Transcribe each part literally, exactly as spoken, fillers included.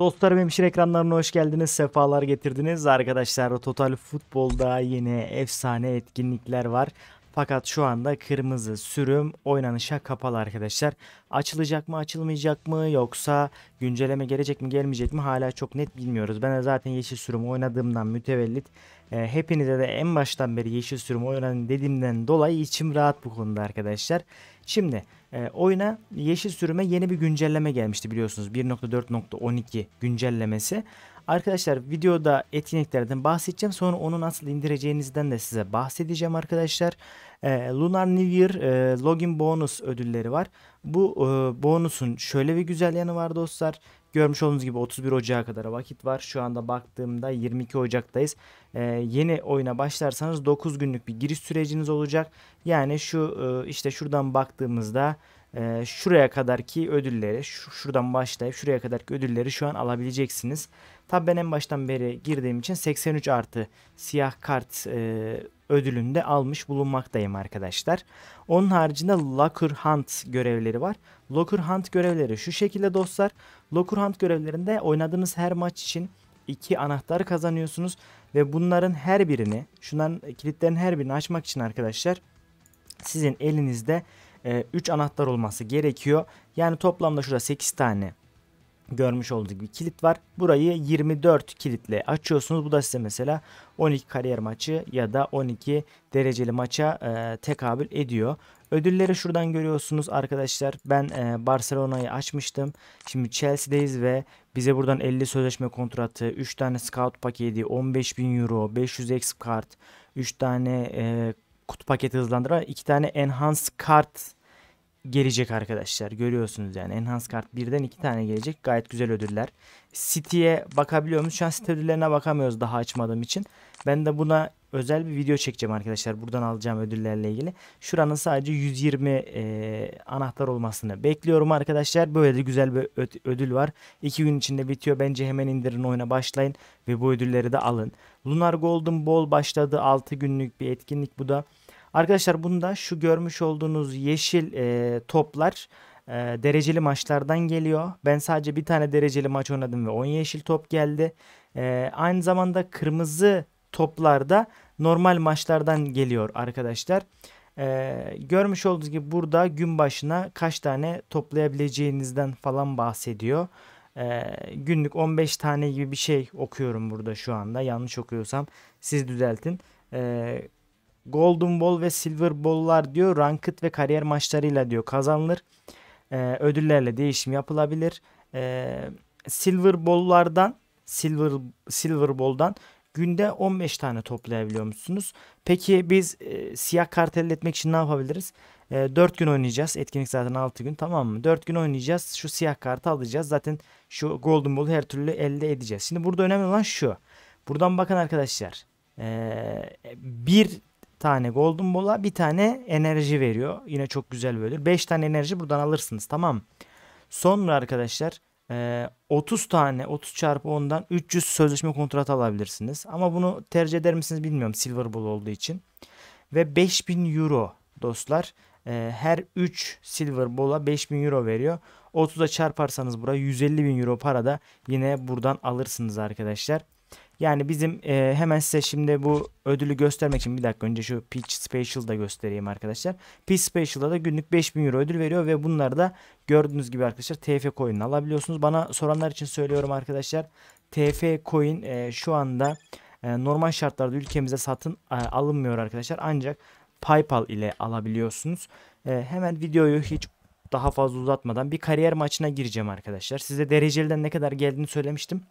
Dostlarım, hemşire ekranlarına hoş geldiniz, sefalar getirdiniz. Arkadaşlar, Total Futbol'da yine efsane etkinlikler var. Fakat şu anda kırmızı sürüm oynanışa kapalı arkadaşlar. Açılacak mı, açılmayacak mı, yoksa güncelleme gelecek mi, gelmeyecek mi hala çok net bilmiyoruz. Ben de zaten yeşil sürüm oynadığımdan mütevellit e, hepinize de en baştan beri yeşil sürüm oynanın dediğimden dolayı içim rahat bu konuda arkadaşlar. Şimdi e, oyuna yeşil sürüme yeni bir güncelleme gelmişti biliyorsunuz, bir nokta dört nokta on iki güncellemesi. Arkadaşlar, videoda etkinliklerden bahsedeceğim, sonra onu nasıl indireceğinizden de size bahsedeceğim arkadaşlar. Ee, Lunar New Year e, login bonus ödülleri var. Bu e, bonusun şöyle bir güzel yanı var dostlar. Görmüş olduğunuz gibi otuz bir Ocağı kadar vakit var. Şu anda baktığımda yirmi iki Ocak'tayız. Ee, yeni oyuna başlarsanız dokuz günlük bir giriş süreciniz olacak. Yani şu e, işte şuradan baktığımızda e, şuraya kadarki ödülleri, şu, şuradan başlayıp şuraya kadarki ödülleri şu an alabileceksiniz. Tabi ben en baştan beri girdiğim için seksen üç artı siyah kart e, ödülünü de almış bulunmaktayım arkadaşlar. Onun haricinde Locker Hunt görevleri var. Locker Hunt görevleri şu şekilde dostlar. Locker Hunt görevlerinde oynadığınız her maç için iki anahtar kazanıyorsunuz. Ve bunların her birini, şundan kilitlerin her birini açmak için arkadaşlar sizin elinizde üç e, anahtar olması gerekiyor. Yani toplamda şurada sekiz tane. Görmüş olduğunuz gibi kilit var. Burayı yirmi dört kilitle açıyorsunuz. Bu da size mesela on iki kariyer maçı ya da on iki dereceli maça e, tekabül ediyor. Ödülleri şuradan görüyorsunuz arkadaşlar. Ben e, Barcelona'yı açmıştım. Şimdi Chelsea'deyiz ve bize buradan elli sözleşme kontratı, üç tane scout paketi, on beş bin euro, beş yüz exp kart, üç tane e, kutu paketi hızlandıran, iki tane enhance kart gelecek arkadaşlar. Görüyorsunuz yani enhance kart birden iki tane gelecek. Gayet güzel ödüller. City'ye bakabiliyor muyuz? Şu an City ödüllerine bakamıyoruz daha açmadığım için. Ben de buna özel bir video çekeceğim arkadaşlar. Buradan alacağım ödüllerle ilgili. Şuranın sadece yüz yirmi e, anahtar olmasını bekliyorum arkadaşlar. Böyle de güzel bir ödül var. iki gün içinde bitiyor. Bence hemen indirin, oyuna başlayın ve bu ödülleri de alın. Lunar Golden Ball başladı. altı günlük bir etkinlik bu da. Arkadaşlar, bunda şu görmüş olduğunuz yeşil e, toplar e, dereceli maçlardan geliyor. Ben sadece bir tane dereceli maç oynadım ve on yeşil top geldi. E, aynı zamanda kırmızı toplarda normal maçlardan geliyor arkadaşlar. E, görmüş olduğunuz gibi burada gün başına kaç tane toplayabileceğinizden falan bahsediyor. Ee, günlük on beş tane gibi bir şey okuyorum burada şu anda. Yanlış okuyorsam siz düzeltin. Ee, Golden Ball ve Silver Ball'lar diyor, ranked ve kariyer maçlarıyla diyor kazanılır. Ee, ödüllerle değişim yapılabilir. Ee, Silver Ball'lardan Silver Silver Ball'dan günde on beş tane toplayabiliyor musunuz? Peki biz e, siyah kart elde etmek için ne yapabiliriz? E, dört gün oynayacağız. Etkinlik zaten altı gün, tamam mı? dört gün oynayacağız. Şu siyah kartı alacağız. Zaten şu Golden Ball'u her türlü elde edeceğiz. Şimdi burada önemli olan şu. Buradan bakın arkadaşlar. E, bir tane Golden Ball'a bir tane enerji veriyor. Yine çok güzel böyle. beş tane enerji buradan alırsınız, tamam mı? Sonra arkadaşlar otuz tane otuz çarpı ondan üç yüz sözleşme kontratı alabilirsiniz. Ama bunu tercih eder misiniz bilmiyorum, Silver Ball olduğu için. Ve beş bin euro dostlar. Her üç Silver Ball'a beş bin euro veriyor. otuza çarparsanız buraya yüz elli bin euro para da yine buradan alırsınız arkadaşlar. Yani bizim e, hemen size şimdi bu ödülü göstermek için bir dakika önce şu Pitch Special'da göstereyim arkadaşlar. Pitch Special'da da günlük beş bin euro ödül veriyor ve bunları da gördüğünüz gibi arkadaşlar T F Coin'ini alabiliyorsunuz. Bana soranlar için söylüyorum arkadaşlar. T F Coin e, şu anda e, normal şartlarda ülkemize satın e, alınmıyor arkadaşlar. Ancak Paypal ile alabiliyorsunuz. E, hemen videoyu hiç daha fazla uzatmadan bir kariyer maçına gireceğim arkadaşlar. Size dereceliden ne kadar geldiğini söylemiştim.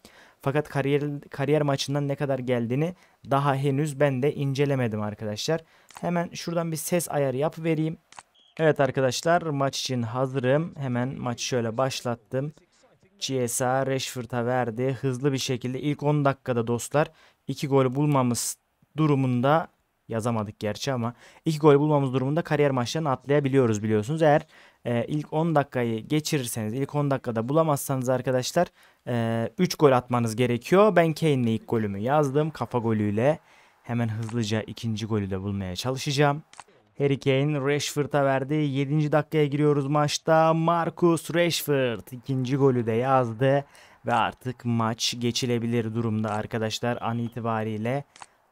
Fakat kariyer kariyer maçından ne kadar geldiğini daha henüz ben de incelemedim arkadaşlar. Hemen şuradan bir ses ayarı yapıvereyim. Evet arkadaşlar, maç için hazırım. Hemen maçı şöyle başlattım. G S A Rashford'a verdi. Hızlı bir şekilde ilk on dakikada dostlar iki gol bulmamız durumunda, yazamadık gerçi ama iki gol bulmamız durumunda kariyer maçlarını atlayabiliyoruz biliyorsunuz. Eğer e, ilk on dakikayı geçirirseniz, ilk on dakikada bulamazsanız arkadaşlar e, üç gol atmanız gerekiyor. Ben Kane'le ilk golümü yazdım, kafa golüyle. Hemen hızlıca ikinci golü de bulmaya çalışacağım. Harry Kane Rashford'a verdi. yedinci dakikaya giriyoruz maçta. Marcus Rashford ikinci golü de yazdı. Ve artık maç geçilebilir durumda arkadaşlar an itibariyle.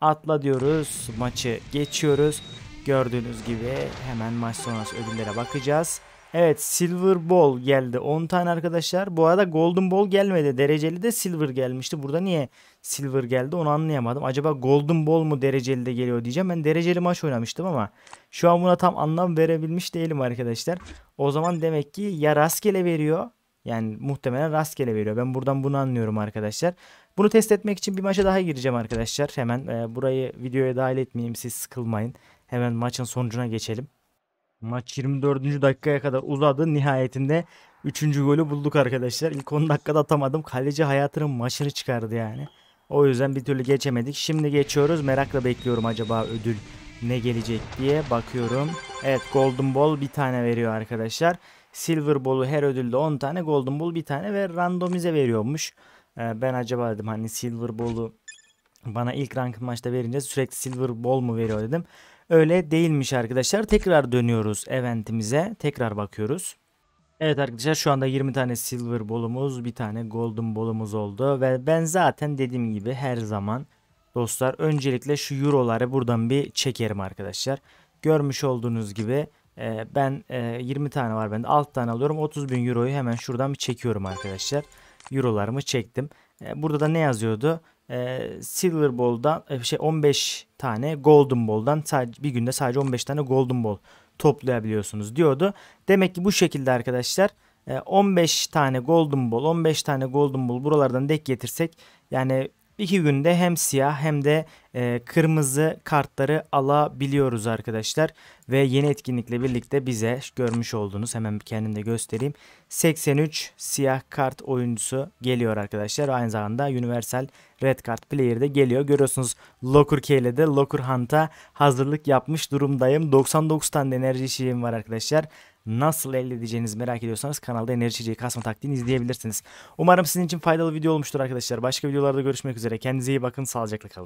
Atla diyoruz, maçı geçiyoruz. Gördüğünüz gibi hemen maç sonrası ödüllere bakacağız. Evet, Silver Ball geldi on tane arkadaşlar. Bu arada Golden Ball gelmedi. Dereceli de Silver gelmişti. Burada niye Silver geldi onu anlayamadım. Acaba Golden Ball mu dereceli de geliyor diyeceğim. Ben dereceli maç oynamıştım ama şu an buna tam anlam verebilmiş değilim arkadaşlar. O zaman demek ki ya rastgele veriyor. Yani muhtemelen rastgele veriyor. Ben buradan bunu anlıyorum arkadaşlar. Bunu test etmek için bir maça daha gireceğim arkadaşlar. Hemen e, burayı videoya dahil etmeyeyim, siz sıkılmayın. Hemen maçın sonucuna geçelim. Maç yirmi dördüncü dakikaya kadar uzadı. Nihayetinde üçüncü golü bulduk arkadaşlar. İlk on dakikada atamadım. Kaleci hayatının maçını çıkardı yani. O yüzden bir türlü geçemedik. Şimdi geçiyoruz. Merakla bekliyorum acaba ödül ne gelecek diye bakıyorum. Evet, Golden Ball bir tane veriyor arkadaşlar. Silver Ball'u her ödülde on tane, Golden Ball bir tane ve randomize veriyormuş. Ben acaba dedim hani Silver Ball'u bana ilk rank maçta verince sürekli Silver Ball mu veriyor dedim. Öyle değilmiş arkadaşlar. Tekrar dönüyoruz eventimize. Tekrar bakıyoruz. Evet arkadaşlar, şu anda yirmi tane Silver Ball'umuz, bir tane Golden Ball'umuz oldu. Ve ben zaten dediğim gibi her zaman dostlar öncelikle şu Euro'ları buradan bir çekerim arkadaşlar. Görmüş olduğunuz gibi ben yirmi tane var bende, altı tane alıyorum. otuz bin Euro'yu hemen şuradan bir çekiyorum arkadaşlar. Euro'larımı çektim. Burada da ne yazıyordu? Silver Ball'dan şey on beş tane Golden Ball'dan sadece bir günde sadece on beş tane Golden Ball toplayabiliyorsunuz diyordu. Demek ki bu şekilde arkadaşlar on beş tane Golden Ball, on beş tane Golden Ball buralardan dek getirsek yani iki günde hem siyah hem de kırmızı kartları alabiliyoruz arkadaşlar. Ve yeni etkinlikle birlikte bize görmüş olduğunuz, hemen kendim de göstereyim, seksen üç siyah kart oyuncusu geliyor arkadaşlar. Aynı zamanda Universal Red Kart Player de geliyor. Görüyorsunuz Locker K ile de Locker Hunt'a hazırlık yapmış durumdayım. doksan dokuz tane enerji içeceğim var arkadaşlar. Nasıl elde edeceğinizi merak ediyorsanız kanalda enerji içeceği kasma taktiğini izleyebilirsiniz. Umarım sizin için faydalı video olmuştur arkadaşlar. Başka videolarda görüşmek üzere. Kendinize iyi bakın. Sağlıcakla kalın.